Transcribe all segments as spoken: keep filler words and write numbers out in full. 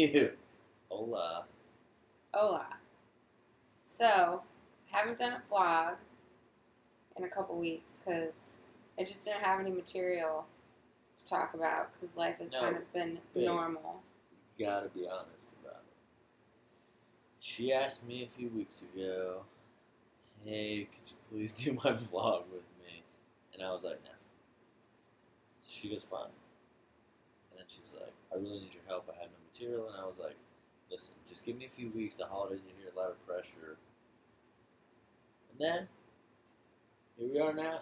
you? Hola. Hola. So, I haven't done a vlog in a couple weeks because I just didn't have any material to talk about because life has no, kind of been babe, normal. You gotta be honest about it. She asked me a few weeks ago, hey, could you please do my vlog with me? And I was like, no. She goes, fine. And then she's like, I really need your help. I had no material. And I was like, listen, just give me a few weeks. The holidays are here, a lot of pressure. And then, here we are now.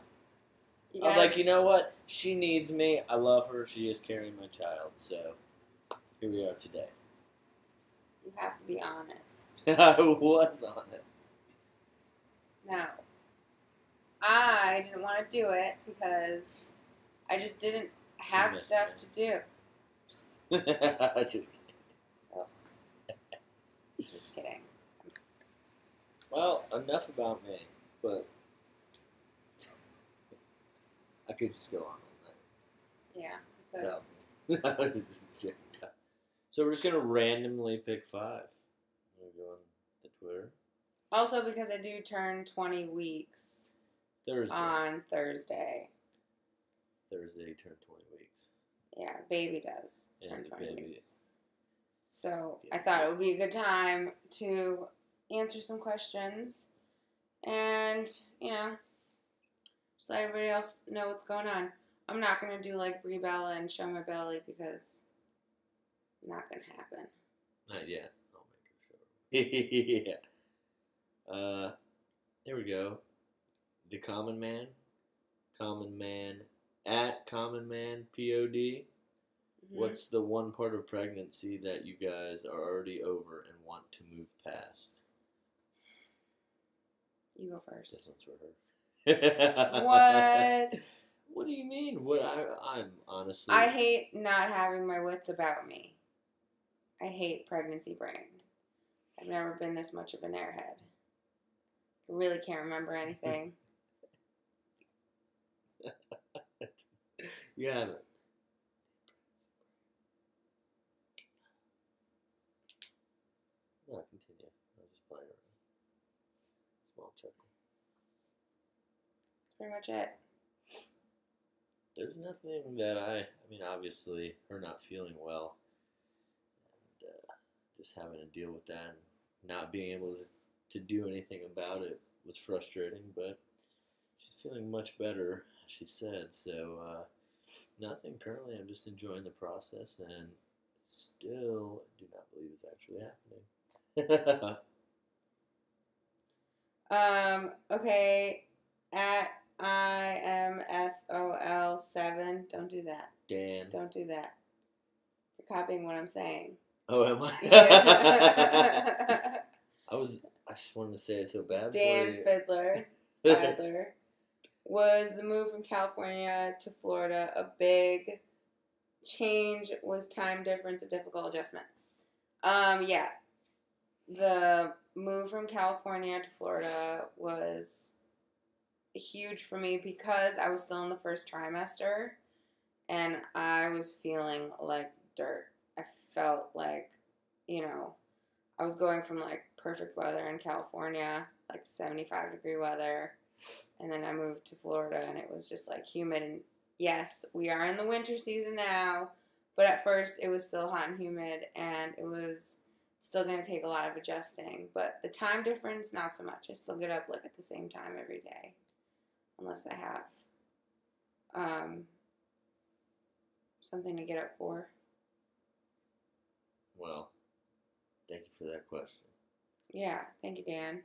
Yeah. I was like, you know what? She needs me. I love her. She is carrying my child. So, here we are today. You have to be honest. I was honest. No. I didn't want to do it because I just didn't have stuff to do. I just kidding. Just kidding. Well, enough about me, but I could just go on all night. Yeah. But... No. So we're just gonna randomly pick five. We're gonna go on the Twitter. Also, because I do turn twenty weeks Thursday. on Thursday. Thursday turn twenty weeks. Yeah, baby does turn twenty baby. weeks. So yeah. I thought it would be a good time to answer some questions and, you know, just let everybody else know what's going on. I'm not going to do like Brie Bella and show my belly because it's not going to happen. Not yet. I'll make her show. Yeah. Uh, there we go. The Common Man. Common Man. At Common Man P O D, mm-hmm. What's the one part of pregnancy that you guys are already over and want to move past? You go first. This one's for her. What? What do you mean? What I, I'm honestly. I hate not having my wits about me. I hate pregnancy brain. I've never been this much of an airhead. I really can't remember anything. You haven't. No, continue. I was just playing around. Small chuckle. That's pretty much it. There's nothing that I, I mean, obviously, her not feeling well, and uh, just having to deal with that and not being able to, to do anything about it was frustrating, but she's feeling much better, she said, so, uh, nothing currently. I'm just enjoying the process and still do not believe it's actually happening. um. Okay. At I M S O L seven. Don't do that. Dan. Don't do that. You're copying what I'm saying. Oh, am I? I was. I just wanted to say it so bad. Dan Fiddler. Fiddler. Was the move from California to Florida a big change? Was time difference a difficult adjustment? Um, yeah. The move from California to Florida was huge for me because I was still in the first trimester and I was feeling like dirt. I felt like, you know, I was going from like perfect weather in California, like seventy-five degree weather. And then I moved to Florida, and it was just, like, humid. And, yes, we are in the winter season now, but at first it was still hot and humid, and it was still going to take a lot of adjusting. But the time difference, not so much. I still get up, like, at the same time every day, unless I have um, something to get up for. Well, thank you for that question. Yeah, thank you, Dan.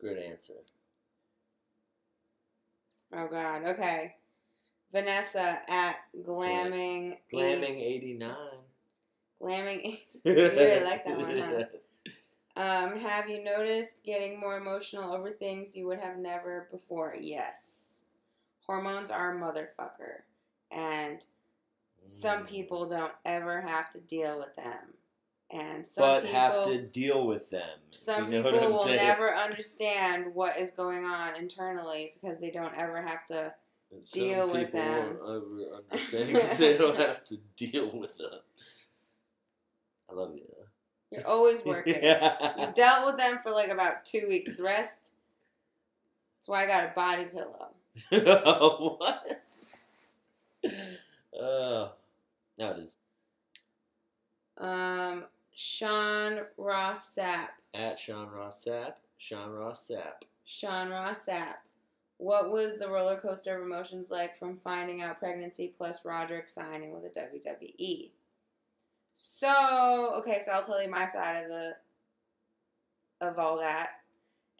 Great answer. Oh, God. Okay. Vanessa at Glamming. Glamming eighty-nine. Glamming eighty-nine. You really like that one, huh? Um, have you noticed getting more emotional over things you would have never before? Yes. Hormones are a motherfucker. And mm. some people don't ever have to deal with them. And some but people, have to deal with them. Some you know people will saying? never understand what is going on internally because they don't ever have to and deal with them. Won't ever understand because they don't have to deal with them. I love you, though. You're always working. Yeah. You've dealt with them for like about two weeks. The rest, that's why I got a body pillow. What? Uh, no, it is. Um, Sean Ross Sapp. At Sean Ross Sapp. Sean Ross Sapp. Sean Ross Sapp. What was the roller coaster of emotions like from finding out pregnancy plus Roderick signing with the W W E? So, okay, so I'll tell you my side of the of all that,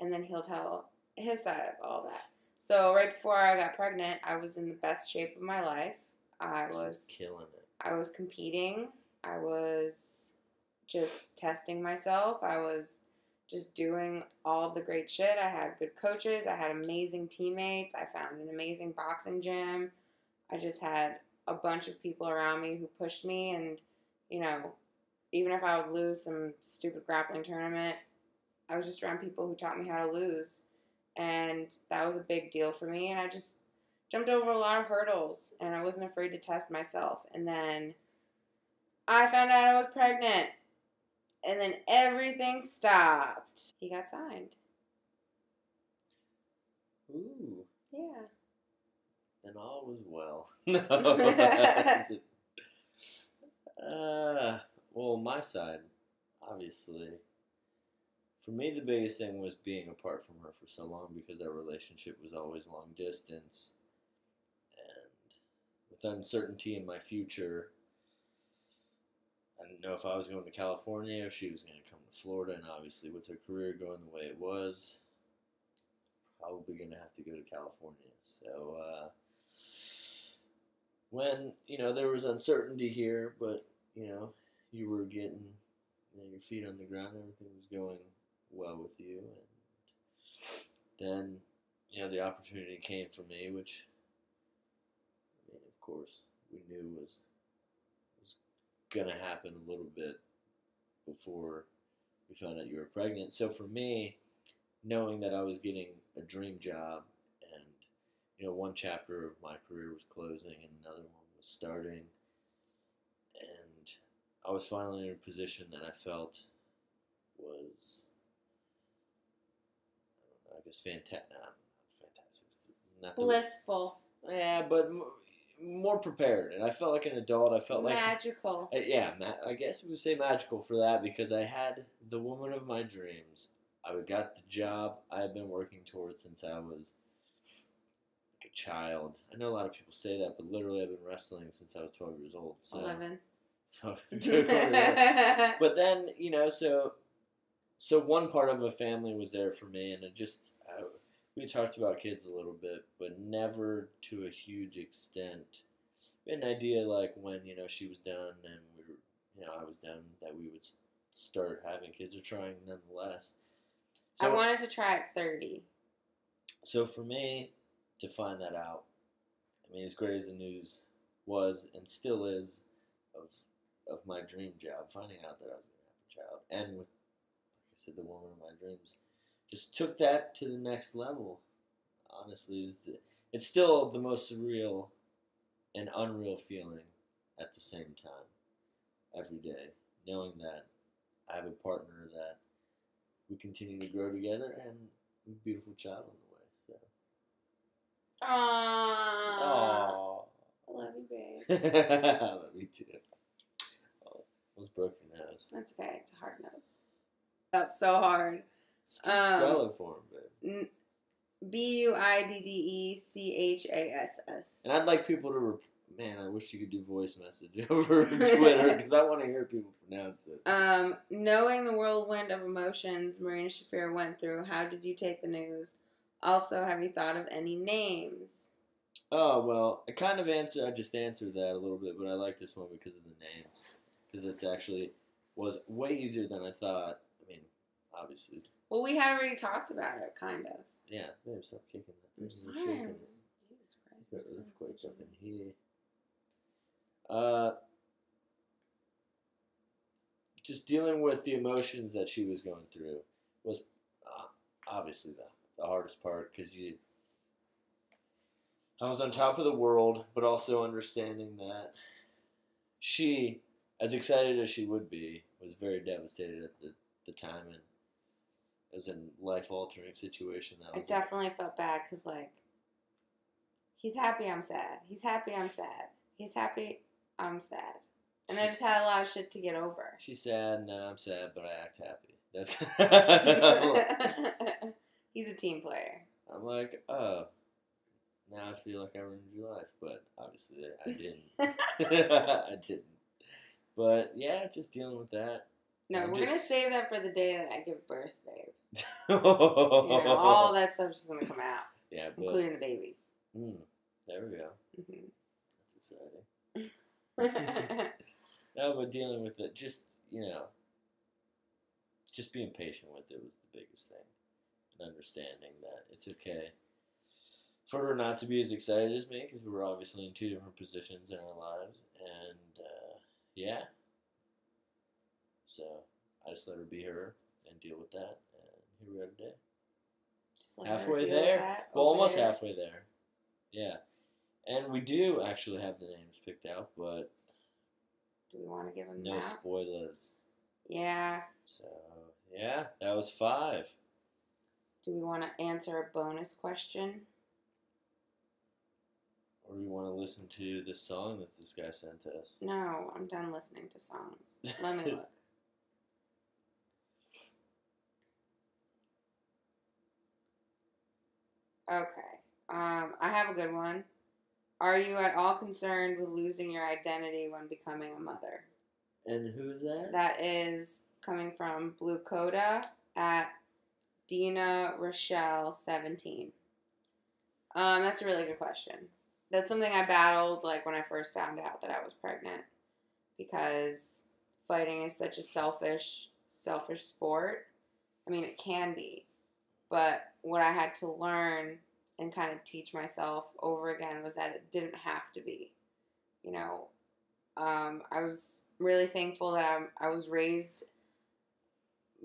and then he'll tell his side of all that. So right before I got pregnant, I was in the best shape of my life. I was killing it. I was competing. I was just testing myself. I was just doing all the great shit. I had good coaches. I had amazing teammates. I found an amazing boxing gym. I just had a bunch of people around me who pushed me. And, you know, even if I would lose some stupid grappling tournament, I was just around people who taught me how to lose. And that was a big deal for me. And I just jumped over a lot of hurdles. And I wasn't afraid to test myself. And then I found out I was pregnant. And then everything stopped. He got signed. Ooh. Yeah. And all was well. uh, well, my side, obviously. For me, the biggest thing was being apart from her for so long because our relationship was always long distance. And with uncertainty in my future, I didn't know if I was going to California, if she was going to come to Florida, and obviously with her career going the way it was, probably going to have to go to California. So, uh, when, you know, there was uncertainty here, but, you know, you were getting, you know, your feet on the ground, everything was going well with you, and then, you know, the opportunity came for me, which, I mean, of course, we knew was going to happen a little bit before we found out you were pregnant. So for me, knowing that I was getting a dream job and, you know, one chapter of my career was closing and another one was starting, and I was finally in a position that I felt was, I don't know, I guess fantastic, not fantastic, blissful. Yeah, but more prepared, and I felt like an adult. I felt like magical. I, yeah, ma I guess we would say magical for that, because I had the woman of my dreams. I got the job I had been working towards since I was like a child. I know a lot of people say that, but literally I've been wrestling since I was twelve years old. So. Eleven. But then, you know, so so one part of a family was there for me, and it just. I, We talked about kids a little bit, but never to a huge extent. We had an idea, like, when, you know, she was done and we were, you know, I was done, that we would start having kids, or trying nonetheless. So, I wanted to try at thirty. So for me, to find that out, I mean, as great as the news was and still is of, of my dream job, finding out that I was going to have a child, and with, like I said, the woman of my dreams, just took that to the next level. Honestly, it was the, it's still the most surreal and unreal feeling at the same time every day, knowing that I have a partner that we continue to grow together and a beautiful child on the way. So. Aww. Aww. I love you, babe. I love you, too. Oh, I was broken nose. That's okay. It's a hard nose. Up so hard. Spell it for him, babe. B U I D D E C H A S S. And I'd like people to, rep man, I wish you could do voice message over Twitter, because I want to hear people pronounce this. Um, knowing the whirlwind of emotions Marina Shafir went through, how did you take the news? Also, have you thought of any names? Oh, well, I kind of answered, I just answered that a little bit, but I like this one because of the names. Because it's actually was way easier than I thought. I mean, obviously. Well, we had already talked about it, kind of. Yeah, maybe stop kicking that. I'm sorry. Jesus Christ. Earthquake up in here. Uh, just dealing with the emotions that she was going through was uh, obviously the, the hardest part, because you. I was on top of the world, but also understanding that she as excited as she would be, was very devastated at the, the time, and it was a life-altering situation. That I was definitely like, felt bad because, like, he's happy I'm sad. He's happy I'm sad. He's happy I'm sad. And I just had a lot of shit to get over. She's sad, and then I'm sad, but I act happy. That's He's a team player. I'm like, oh, now I feel like I ruined your life, but obviously I didn't. I didn't. But, yeah, just dealing with that. No, I'm we're just... going to save that for the day that I give birth, babe. You know, all that stuff's just going to come out. Yeah, but... including the baby. Mm, there we go. Mm-hmm. That's exciting. No, but dealing with it, just, you know, just being patient with it was the biggest thing. And understanding that it's okay for her not to be as excited as me, because we were obviously in two different positions in our lives. And, uh, yeah. So, I just let her be her and deal with that. And here we are today. Halfway there. Well, okay. Almost halfway there. Yeah. And we do actually have the names picked out, but... do we want to give them no that? Spoilers. Yeah. So, yeah. That was five. Do we want to answer a bonus question? Or do you want to listen to this song that this guy sent us? No, I'm done listening to songs. Let me look. Okay. Um, I have a good one. Are you at all concerned with losing your identity when becoming a mother? And who is that? That is coming from Blue Coda at Dina Rochelle seventeen. Um, that's a really good question. That's something I battled, like, when I first found out that I was pregnant, because fighting is such a selfish, selfish sport. I mean, it can be, but what I had to learn and kind of teach myself over again was that it didn't have to be. You know, um, I was really thankful that I, I was raised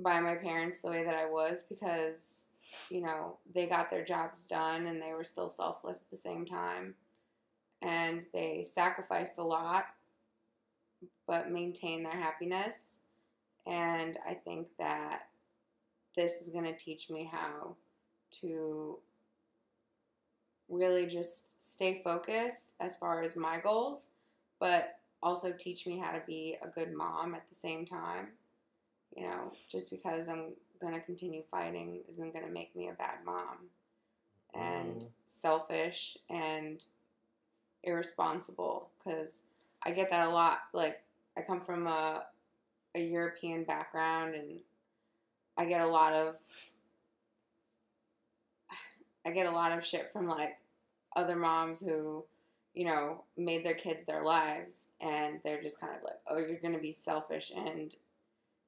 by my parents the way that I was, because, you know, they got their jobs done and they were still selfless at the same time. And they sacrificed a lot, but maintained their happiness. And I think that this is going to teach me how to really just stay focused as far as my goals, but also teach me how to be a good mom at the same time. You know, just because I'm going to continue fighting isn't going to make me a bad mom. And mm. selfish and irresponsible, because I get that a lot. Like, I come from a, a European background, and I get a lot of, I get a lot of shit from, like, other moms who, you know, made their kids their lives, and they're just kind of like, oh, you're going to be selfish and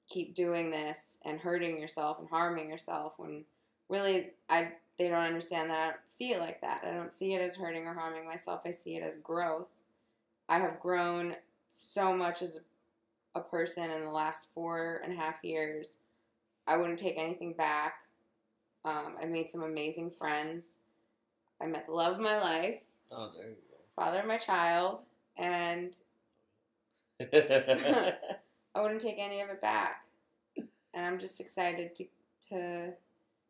keep doing this and hurting yourself and harming yourself, when really I they don't understand that. I don't see it like that. I don't see it as hurting or harming myself. I see it as growth. I have grown so much as a person in the last four and a half years. I wouldn't take anything back. Um, I made some amazing friends. I met the love of my life. Oh, there you go. Father of my child. And... I wouldn't take any of it back, and I'm just excited to to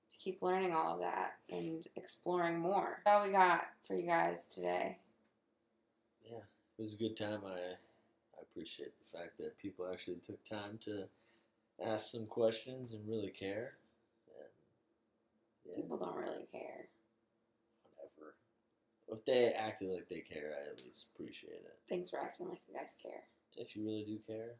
to keep learning all of that and exploring more. That's all we got for you guys today. Yeah, it was a good time. I I appreciate the fact that people actually took time to ask some questions and really care. And, yeah. People don't really care. Whatever. If they acted like they care, I at least appreciate it. Thanks for acting like you guys care. If you really do care.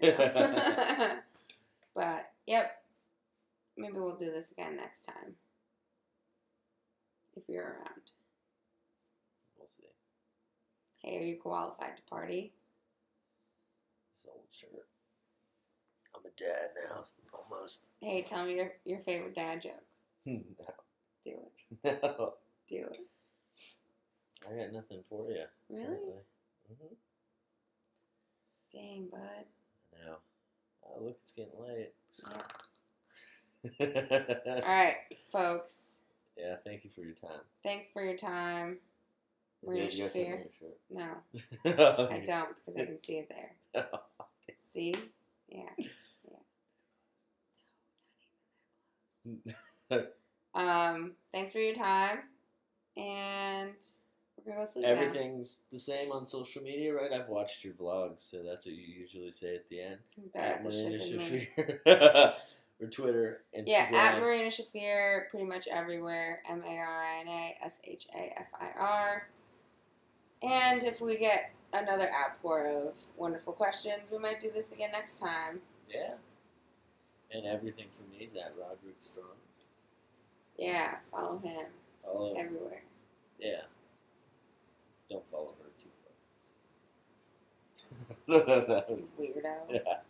But, yep, maybe we'll do this again next time, if you're around. We'll see. Hey, are you qualified to party? This old shirt. I'm a dad now, almost. Hey, tell me your, your favorite dad joke. No. Do it. No. Do it. I got nothing for you. Really? Mm-hmm. Dang, bud. No. Oh, look, it's getting late. Yeah. All right, folks. Yeah, thank you for your time. Thanks for your time. Marina Shafir? Yes, no. I don't, because I can see it there. See? Yeah. Yeah. um, thanks for your time. And we're going to go sleep. Everything's now. The same on social media, right? I've watched your vlogs, so that's what you usually say at the end. At Marina Shafir. Or Twitter, Instagram. Yeah, at Marina Shafir, pretty much everywhere. M A R I N A S H A F I R. And if we get another outpour of wonderful questions, we might do this again next time. Yeah. And everything from me is at Roderick Strong. Yeah, follow him. Follow him. Everywhere. Yeah. Don't follow her too close. That was weirdo. Yeah.